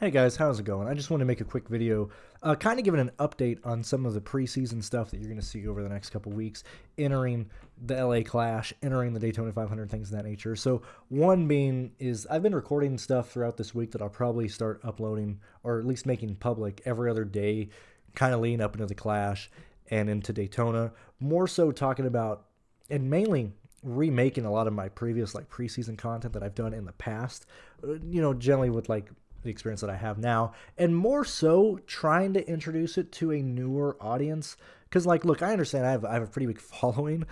Hey guys, how's it going? I just want to make a quick video, kind of giving an update on some of the preseason stuff that you're going to see over the next couple weeks, entering the LA Clash, entering the Daytona 500, things of that nature. So one being is I've been recording stuff throughout this week that I'll probably start uploading, or at least making public every other day, kind of leading up into the Clash and into Daytona. More so talking about, and mainly remaking a lot of my previous like preseason content that I've done in the past, you know, generally with like the experience that I have now, and more so trying to introduce it to a newer audience. Because, like, look, I understand I have a pretty big following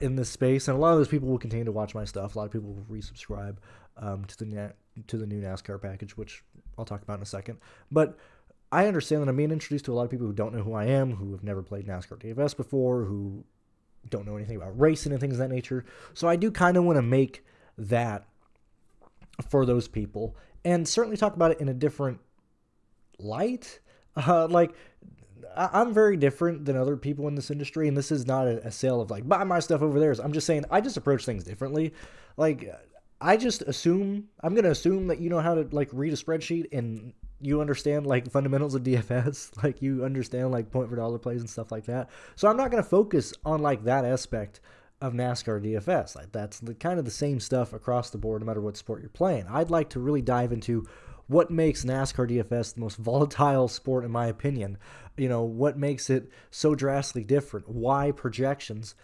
in this space, and a lot of those people will continue to watch my stuff. A lot of people will resubscribe to the new NASCAR package, which I'll talk about in a second. But I understand that I'm being introduced to a lot of people who don't know who I am, who have never played NASCAR DFS before, who don't know anything about racing and things of that nature. So I do kind of want to make that for those people, and certainly talk about it in a different light. Like, I'm very different than other people in this industry, and this is not a sale of, like, buy my stuff over theirs. I'm just saying, I just approach things differently. Like, I just assume, I'm going to assume that you know how to, like, read a spreadsheet and you understand, like, fundamentals of DFS. Like, you understand, like, point for dollar plays and stuff like that. So I'm not going to focus on, like, that aspect of NASCAR DFS. Like, that's kind of the same stuff across the board, no matter what sport you're playing. I'd like to really dive into what makes NASCAR DFS the most volatile sport, in my opinion. You know, what makes it so drastically different? Why projections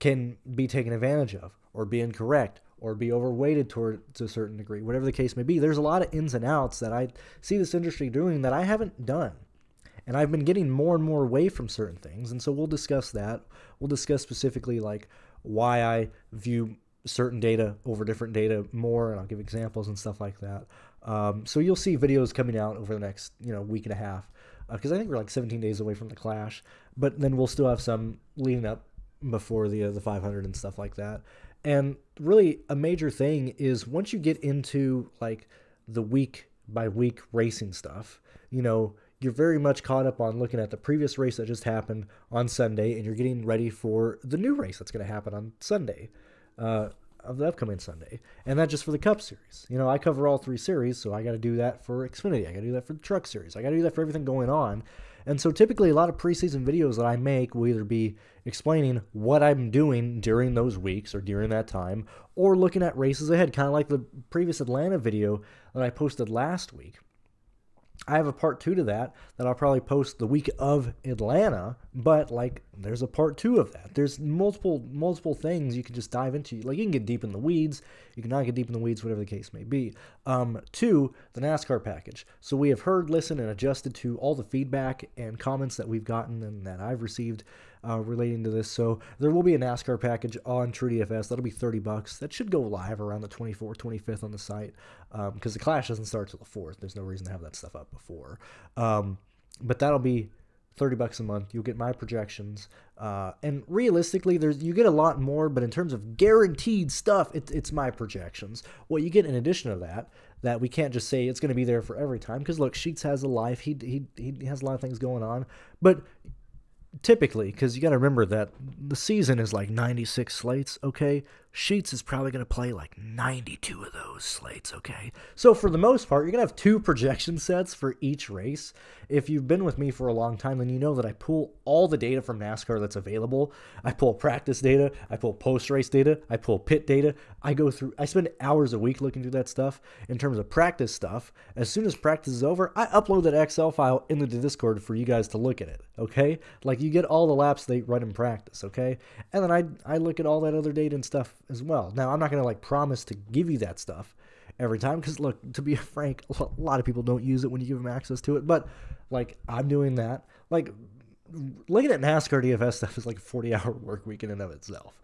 can be taken advantage of, or be incorrect, or be overweighted toward to a certain degree, whatever the case may be. There's a lot of ins and outs that I see this industry doing that I haven't done. And I've been getting more and more away from certain things, and so we'll discuss that. We'll discuss specifically, like, why I view certain data over different data more, and I'll give examples and stuff like that. So you'll see videos coming out over the next, you know, week and a half, because I think we're like 17 days away from the Clash, but then we'll still have some leading up before the 500 and stuff like that. And really, a major thing is once you get into, like, the week by week racing stuff, you know, you're very much caught up on looking at the previous race that just happened on Sunday, and you're getting ready for the new race that's going to happen on Sunday, of the upcoming Sunday. And that's just for the Cup Series. You know, I cover all three series, so I got to do that for Xfinity. I got to do that for the Truck Series. I got to do that for everything going on. And so typically a lot of preseason videos that I make will either be explaining what I'm doing during those weeks or during that time, or looking at races ahead, kind of like the previous Atlanta video that I posted last week. I have a part two to that I'll probably post the week of Atlanta, but, like, there's a part two of that. There's multiple things you can just dive into. Like, you can get deep in the weeds. You can not get deep in the weeds, whatever the case may be. To the NASCAR package. So we have heard, listened, and adjusted to all the feedback and comments that we've gotten and that I've received relating to this. So there will be a NASCAR package on True DFS. That'll be $30. That should go live around the 24th, 25th on the site, because the Clash doesn't start till the 4th. There's no reason to have that stuff up before. But that'll be $30 a month. You'll get my projections, and realistically, you get a lot more. But in terms of guaranteed stuff, it's my projections. What you get in addition to that we can't just say it's going to be there for every time, because, look, Sheets has a life. He has a lot of things going on. But typically, because you got to remember that the season is like 96 slates. Okay, Sheets is probably going to play like 92 of those slates. Okay, so for the most part, you're going to have two projection sets for each race. If you've been with me for a long time, then you know that I pull all the data from NASCAR that's available. I pull practice data, I pull post-race data, I pull pit data. I go through, I spend hours a week looking through that stuff. In terms of practice stuff, as soon as practice is over, I upload that Excel file into the Discord for you guys to look at it. Okay, like, you get all the laps they run in practice. Okay, and then I look at all that other data and stuff as well. Now, I'm not going to, like, promise to give you that stuff every time, because, look, to be frank, a lot of people don't use it when you give them access to it. But, like, I'm doing that. Like, looking at NASCAR DFS stuff is like a 40-hour work week in and of itself.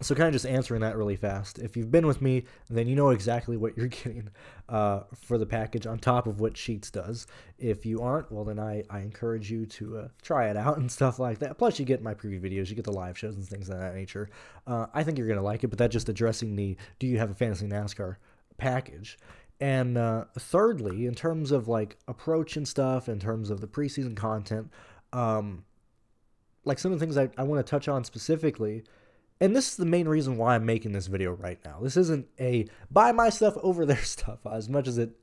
So kind of just answering that really fast. If you've been with me, then you know exactly what you're getting for the package on top of what Sheets does. If you aren't, well, then I encourage you to try it out and stuff like that. Plus, you get my preview videos, you get the live shows and things of that nature. I think you're going to like it, but that's just addressing the do you have a fantasy NASCAR package. And thirdly, in terms of, like, approach and stuff, in terms of the preseason content, like, some of the things I want to touch on specifically And this is the main reason why I'm making this video right now. This isn't a buy my stuff over their stuff as much as it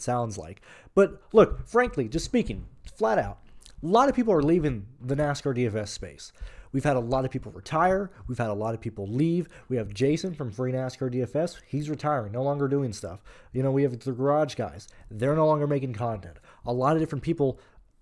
sounds like. But look, frankly, just speaking flat out, a lot of people are leaving the NASCAR DFS space. We've had a lot of people retire. We've had a lot of people leave. We have Jason from Free NASCAR DFS. He's retiring, no longer doing stuff. You know, we have the Garage Guys. They're no longer making content. A lot of different people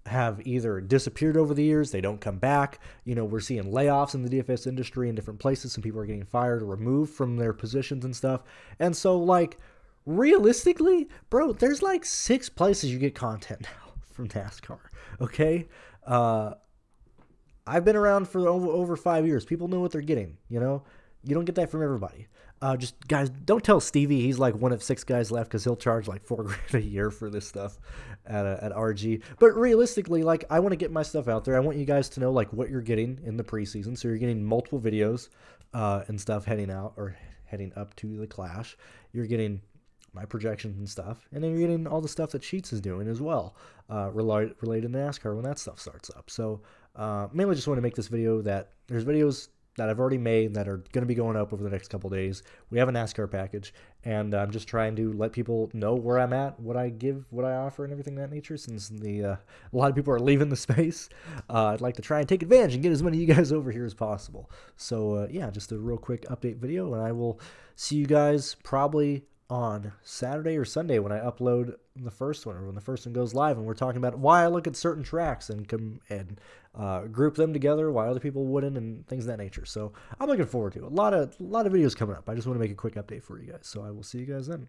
have either disappeared over the years, they don't come back. You know, we're seeing layoffs in the DFS industry in different places. Some people are getting fired or removed from their positions and stuff. And so, like, realistically, bro, there's like 6 places you get content now from NASCAR, okay? I've been around for over 5 years. People know what they're getting, you know? You don't get that from everybody. Just, guys, don't tell Stevie he's like one of 6 guys left, because he'll charge like $4 grand a year for this stuff at RG. But realistically, like, I want to get my stuff out there. I want you guys to know like what you're getting in the preseason. So you're getting multiple videos and stuff heading up to the Clash. You're getting my projections and stuff, and then you're getting all the stuff that Sheets is doing as well, related to NASCAR when that stuff starts up. So mainly just want to make this video that there's videos that I've already made that are going to be going up over the next couple days. We have a NASCAR package, and I'm just trying to let people know where I'm at, what I give, what I offer, and everything of that nature, since a lot of people are leaving the space. I'd like to try and take advantage and get as many of you guys over here as possible. So, yeah, just a real quick update video, and I will see you guys probably on Saturday or Sunday when I upload the first one, or when the first one goes live, and we're talking about why I look at certain tracks and group them together, why other people wouldn't, and things of that nature. So I'm looking forward to it. A lot of videos coming up. I just want to make a quick update for you guys. So I will see you guys then.